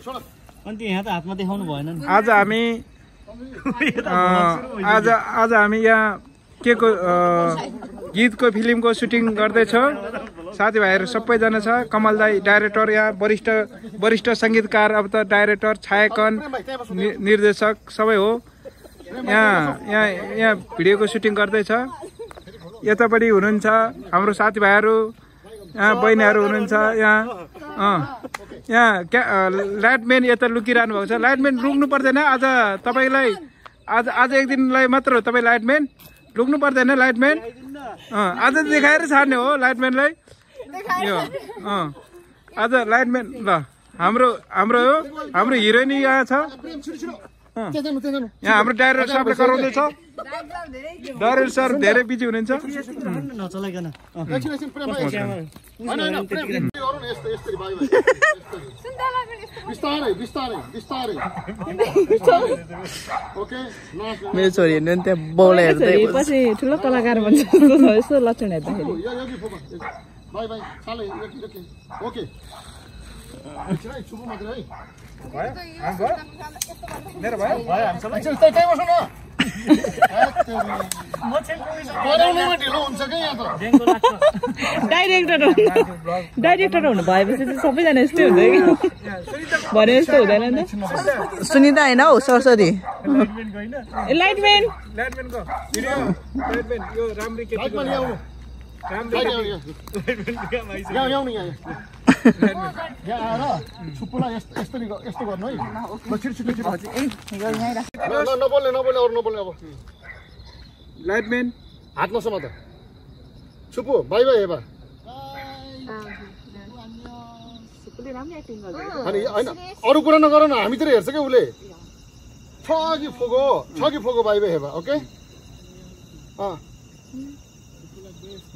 आज हामी यहाँ के को गीत को फिल्म को शूटिङ गर्दै छौ। साथीभाइहरु सबैजना छ। कमल दाई डाइरेक्टर, यहाँ वरिष्ठ संगीतकार, अब त डाइरेक्टर, छायाङ्कन निर्देशक सबै हो। यहाँ भिडियो को शूटिङ गर्दै छ। यतापट्टि हुनुहुन्छ हाम्रो साथीभाइहरु, यहाँ बहिनीहरु हुनुहुन्छ। यहाँ लाइटमेन यता लुकिरहनु भएको छ। लाइटमेन रुक्नु पर्दैन। आज एक दिनलाई मात्र हो तपाईं लाइटमेन। लुक्नु पर्दैन लाइटमेन। आज देखाएर छाड्ने हो लाइटमेनलाई। यो आज लाइटमेन ल हाम्रो हिरोइन यहाँ छ। यहाँ हाम्रो डाइरेक्टर सबले कराउँदैछ। डाइरेक्टर सर धेरै बिजी हुनुहुन्छ। मेरो छोरी हेर्नु नि, त्यहाँ बाउलाई हेर्दै पछि ठुलो कलाकार भन्छ। यस्तो लक्षण हेर्दाखेरि डाइरेक्टर हुनु भएपछि सबैजना यस्तै हुन्छ कि भने जस्तो हुँदैन नि त। सुनिता होइन हौ, सरस्वती लाइटमेन लाइटमेन हात नसम्म त छुपो बाई बाई हेबा होइन, अरू कुरा नगर न, हामीतिर हेर्छ क्या उसले। छ कि फोगो बाई बाई हेबा। Okay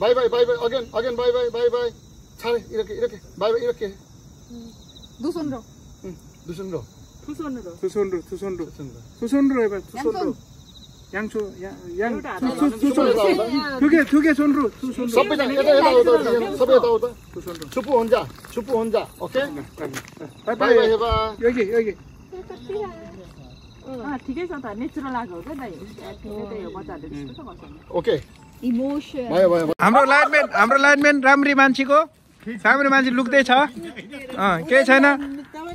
bye bye bye bye again bye bye bye bye छाडे इरके बाई बाई इरके दुसोनरो एबा दुसोनरो यांचो याङ थुके सोनरो सबैजना यता छुपु हुन्छ। ओके बाई बाई हेबा। योगी ठिकै छ त, नेचुरल लाग्यो के दाइ। त्यही हो बच्चाहरुले त्यस्तो गर्छ। ओके इमोसन हाम्रो लाइटमेन राम्रो मान्छे लुक्दै छ। केही छैन।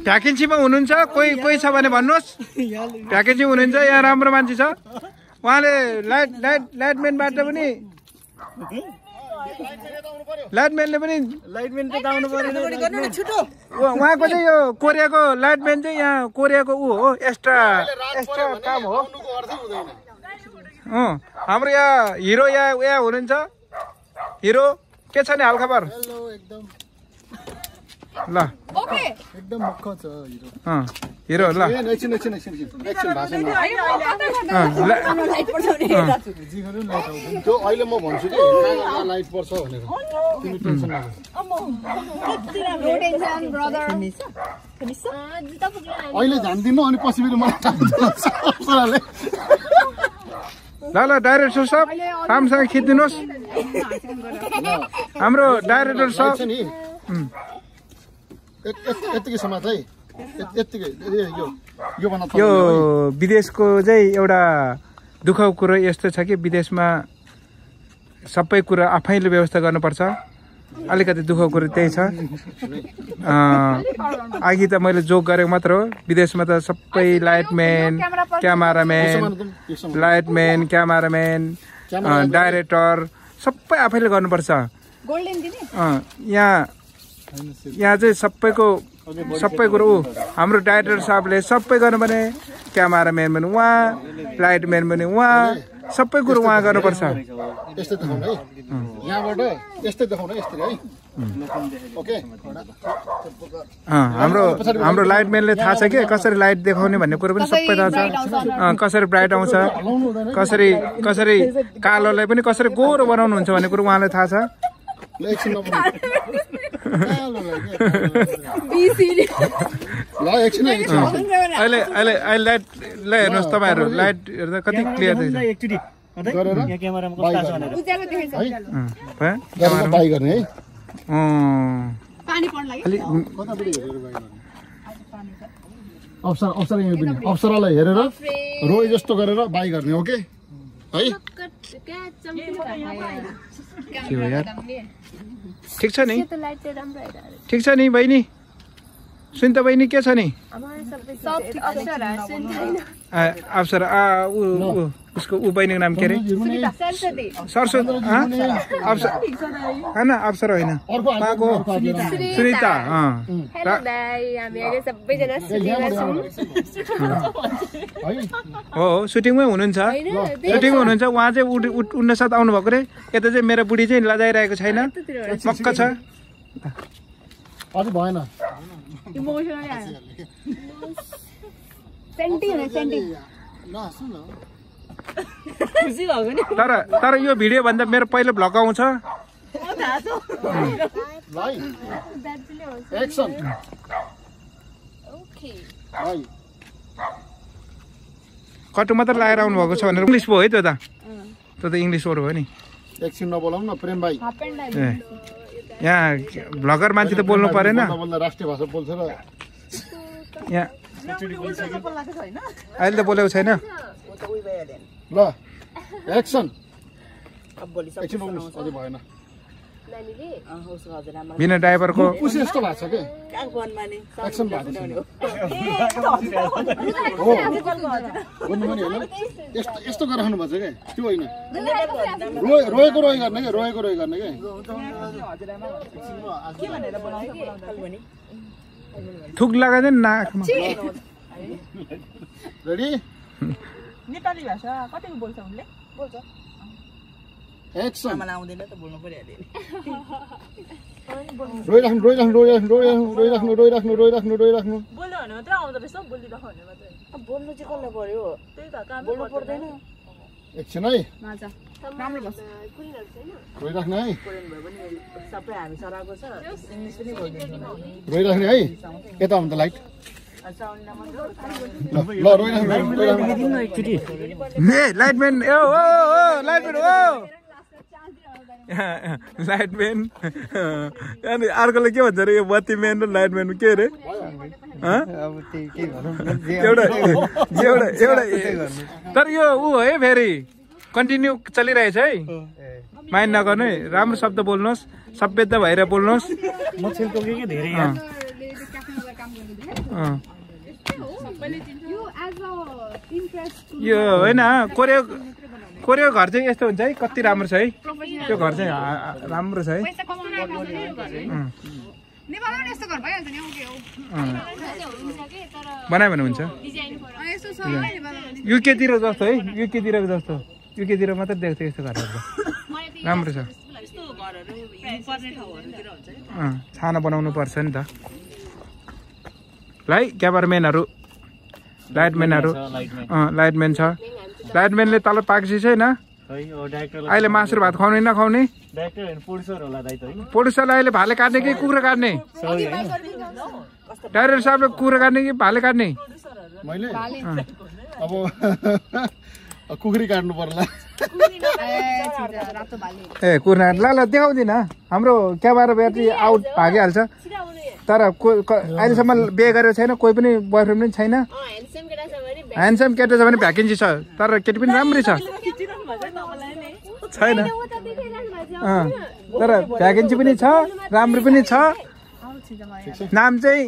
ढाकिन्छीमा हुनुहुन्छ, कोही छ भने भन्नुहोस्। ढाकिन्छी हुनुहुन्छ, यहाँ राम्रो मान्छे छ। उहाँले लाइटमेनबाट पनि उहाँको चाहिँ यो कोरियाको लाइटमेन चाहिँ यहाँ कोरियाको ऊ हो, एक्स्ट्रा काम हो। हाम्रो यहाँ हिरो यहाँ हुनुहुन्छ। हिरो के छ नि हालखबर? ल एकदम मक्ख छ हिरो। ल अहिले म भन्छु कि लाइट पर्छ भनेर, तिमी टेन्सन नगर। अहिले जान्दिनँ अनि पछि फेरि मलाई ल डाइरेक्टर साहब राम्रोसँग खिचिदिनुहोस्। हाम्रो डाइरेक्टर साहब यतिकै समाजलाई यतिकै यो विदेशको चाहिँ एउटा दुःखको कुरो यस्तो छ कि विदेशमा सबै कुरा आफैले व्यवस्था गर्नुपर्छ। अलिकति दुःखको कुरो त्यही छ। अघि त मैले जोक गरेको मात्र हो। विदेशमा त सबै लाइटमेन क्यामेराम्यान डाइरेक्टर सबै आफैले गर्नुपर्छ। यहाँ चाहिँ सबै कुरो हाम्रो डाइरेक्टर साहबले सबै गर्नुपर्ने। क्यामेराम्यान पनि उहाँ, लाइटम्यान पनि उहाँ, सबै कुरो उहाँ गर्नुपर्छ। यस्तै देखाउनु है, यहाँबाट यस्तै देखाउनु है, यस्तै है। ओके हाम्रो लाइटम्यानले थाहा छ के कसरी लाइट देखाउने भन्ने कुरो पनि सबै थाहा छ। कसरी ब्राइट आउँछ, कसरी कालोलाई पनि कसरी गोरो बनाउनुहुन्छ भन्ने कुरो उहाँलाई थाहा छ। अहिले हेर्नुहोस् तपाईँहरू, लाइट हेर्दा कति क्लियर देख्छ। अफसर अफसर यो पनि अफसरलाई हेरेर रोय जस्तो गरेर बाई गर्ने ओके है के हो यार ठीक छ नि ठीक छ नि बहिनी सुन त बहिनी के छ नि सब ठीक अफसर आ अफसर आ उ उसको उ बहिनीको नाम के रे सरस्वती अफसर हैन अफसर हैन माको सुनीता हां हेलो दाइ हामीहरु सबै जना सुटिङमा छौं हो सुटिङमै हुनुहुन्छ सुटिङ हुनुहुन्छ वहा चाहिँ 19 आउनु भएको रे यता चाहिँ मेरो बुढी चाहिँ लजाइरहेको छैन मक्क छ अझै भएन इमोसनल आयो सेन्टी हो सेन्टी नसु न खुसी भएको नि तर तर यो भिडियो भन्दा मेरो पहिलो भ्लग आउँछ एक्सन ओके कटु मात्र लगाएर आउनु भएको छ भनेर इंग्लिश भयो है त्यो त त्यो त इंग्लिश वर्ड भयो नि एकछिन नबोलाउँ न प्रेम भाइ यहाँ भ्लगर मान्छे त बोल्नु परेन राष्ट्रिय भाषा बोल्छ र यहाँ अहिले त बोलेको छैन ल एक्सन अब बोलिस अझै भएन नानीले होस् हजुर आमा बिना ड्राइभरको कुछ यस्तो भाछ के काम गर्नमा नि एक्सन भाछ भन्नु पनि हैन यस्तो यस्तो गराउनु भछ के त्यो हैन रोएको रोइ गर्ने के हजुर आमा के भनेर बोलाउँछ भने थुक लगाइदैन नाकमा रेडी नेपाली भाषा कतिको बोल्छ उनले बोल्छ एक्सन मलाई आउँदैन त बोल्नु परिहाल्यो नि रोइराख्नु बोल्नु भने मात्र आउँदो रहेछ बोलिराख्नु भने मात्र अब बोल्नु चाहिँ कसले पर्यो त्यही त काम बोल्नु पर्दैन एकछिन है माजा राम्रो बस कुरिनहरु छैन रोइराख्नु है कोरियन भयो भने सबै हामी सराको छ इंग्लिश पनि बोल्दैन रोइराख्नु है यता हुन्छ लाइट लाइटम्यान ए ओ लाइटम्यान ओ लाइटम्यान अनि अर्कोले के भन्छ रे यो बत्तीम्यान र लाइटम्यान के रे अब त्यही के भनौं एउटा तर यो उ है फेरि कन्टिन्यू चलिरहेछ है माइन्ड नगर्नु है राम्रो शब्द बोल्नुहोस् सभ्यता भएर बोल्नुहोस् म छिल्कोकै के धेरै यहाँ यो होइन कोरियो घर चाहिँ यस्तो हुन्छ है कति राम्रो छ है त्यो घर चाहिँ राम्रो छ है बनायो भने हुन्छ युकेतिर जस्तो है युकेतिर मात्रै देख्थ्यो यस्तो घरहरू राम्रो छ छाना बनाउनु पर्छ नि त लाई क्यामराम्यानहरु लाइटम्यान छ लाइटम्यानले तल पाक्सी छैन अहिले मासुर भात खुवाउने नखुवाउने प्रोड्युसरलाई अहिले भाले काट्ने कि कुखुरा काट्ने डाइरेक्टर साहबले कुखुरा काट्ने कि भाले काट्ने मैले अब कुखुरी काट्नु पर्ला ए कुखुरा ल देखाउँदिन हाम्रो क्यामेरा ब्याट्री आउट भागिहाल्छ तर अहिलेसम्म बिहे गरेको छैन कोही पनि बोयफ्रेन्ड पनि छैन ह्यान्डसम केटा छ भने भ्याकेन्सी छ तर केटी पनि राम्रै छैन तर भ्याकेन्सी पनि छ राम्रो पनि छ नाम चाहिँ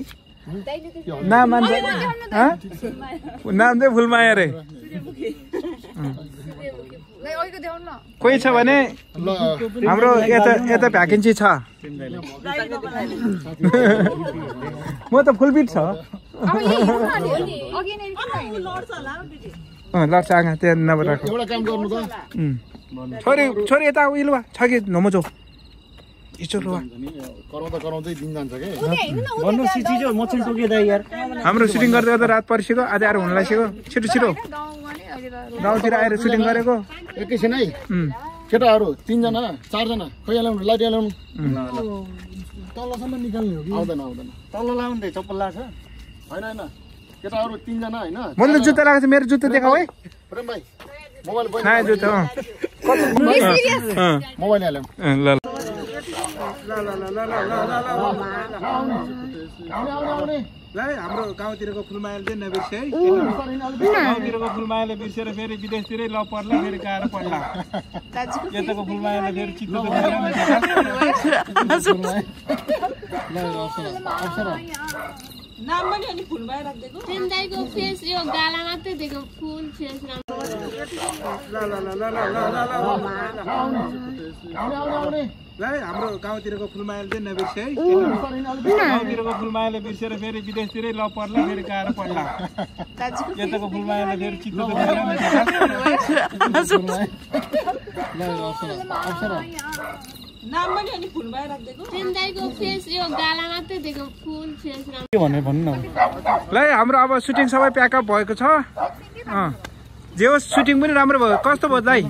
नाम चाहिँ फुलमाया रे कोही छ भने हाम्रो यता भ्याकेन्सी छ म त फुलफिट छ लड्छ आँगा त्यहाँ नभएर छोरी यता उयो लुवा छ कि नमोजो हाम्रो सुटिङ गर्दै गर्दा रात परिसक्यो आज आएर हुन लागिसक्यो छिटो छिटो गाउँतिर आएर सुटिङ गरेको एकैछिन है केटाहरू 3 जना 4 जना खै ल्याउनु लाइट ल्याउनु तलसम्म निकाल्ने हो कि आउँदैन तल लाउनु दे चप्पल लाग्छ हैन केटाहरू 3 जना हैन मैले जुत्ता लगाएको मेरो जुत्ता देखाऊ है प्रेम भाइ मोबाइल बन्द नयाँ जुत्ता कति मोबाइल हाल्यौ ल la Namanya full by the then they go face your galanate, they go full face. That's Namanya full by the then they go face your galanate, they go full face. Play shooting some pack up boy, they were shooting with Amra, cost of day.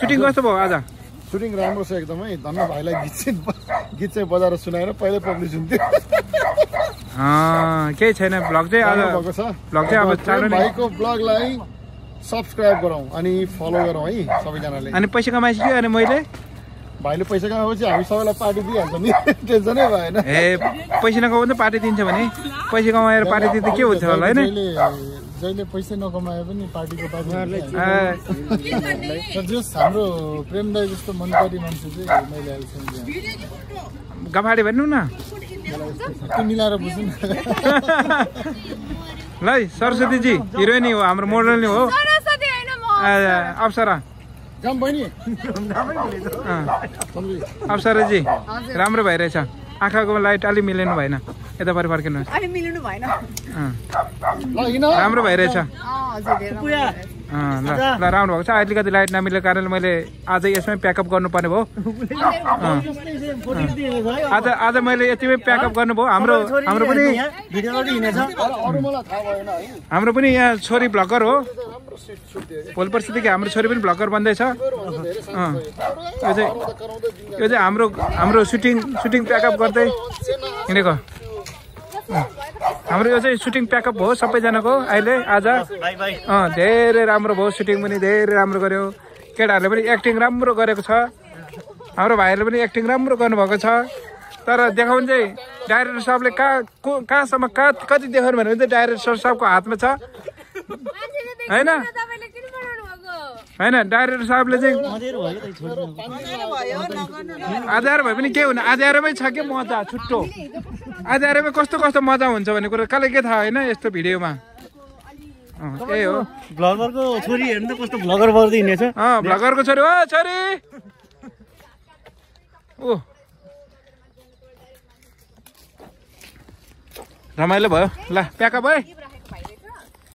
Shooting cost of other. Shooting Rambo said the way, I like gets a bother sooner, pilot publishing. Ah, Kate and a blog day, other blog day, I was trying to blog line, subscribe around, and follow away. And a Pashakamas here and a Moyle? By the Pesha, I saw a party. Pesha, party in Germany. Pesha, party in the Kyoto. The person of my party. Just Sandro, Prem, there is the Montari Monsanto. Gavadi Venuna. Life, Saraswati ji, Irene, I'm more than you. Absara. Company. Absara ji, Ramra bhai recha. Aakha ko light ali million bhai na. Ita par par kena. Ali million bhai na. Ramra bhai recha. Puya. La round bhai. Cha idli ka light na mile karan mile aaj isme pack up karnu parne bho. Aaj mile yati pack up karnu bho. Amro pani. Amro pani ya sorry blogger ho. Polpar city ke hamro chori pani blogger bandai cha yo chai hamro shooting pack up gardai hineko hamro yo chai shooting pack up bhayo sabai jana ko aile aja dherai ramro bhayo shooting pani dherai ramro garyo kedaharle pani acting ramro gareko cha hamro bhaiharle pani acting ramro garnu bhako cha तर देखाउन चाहिँ director साहबले का सम्म कति देखाउन भने चाहिँ डाइरेक्टर साहबको हातमा छ हैन हैन डाइरेक्टर साहबले चाहिँ आधार भए पनि के हुन आधारमै छ के मजा छुट्टो आधारमै कस्तो कस्तो मजा हुन्छ भन्ने कुरा काले के थाहा हैन यस्तो भिडियोमा ए हो ब्लगरको छोरी हेर्नु त कस्तो ब्लगर बर्दै हिँड्छ ब्लगरको छोरी ओ छोरी ओ Ramai le bhai, la pack up bhai.